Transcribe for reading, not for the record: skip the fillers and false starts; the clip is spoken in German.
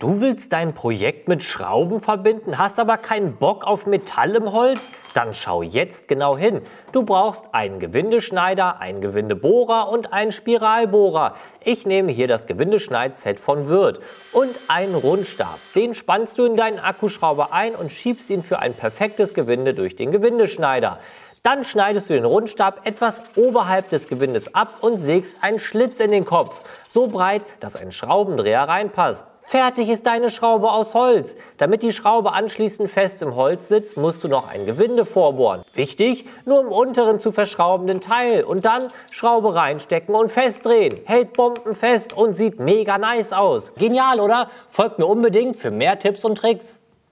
Du willst dein Projekt mit Schrauben verbinden, hast aber keinen Bock auf Metall im Holz? Dann schau jetzt genau hin. Du brauchst einen Gewindeschneider, einen Gewindebohrer und einen Spiralbohrer. Ich nehme hier das Gewindeschneidset von Würth und einen Rundstab. Den spannst du in deinen Akkuschrauber ein und schiebst ihn für ein perfektes Gewinde durch den Gewindeschneider. Dann schneidest du den Rundstab etwas oberhalb des Gewindes ab und sägst einen Schlitz in den Kopf. So breit, dass ein Schraubendreher reinpasst. Fertig ist deine Schraube aus Holz. Damit die Schraube anschließend fest im Holz sitzt, musst du noch ein Gewinde vorbohren. Wichtig, nur im unteren zu verschraubenden Teil. Und dann Schraube reinstecken und festdrehen. Hält bombenfest und sieht mega nice aus. Genial, oder? Folgt mir unbedingt für mehr Tipps und Tricks.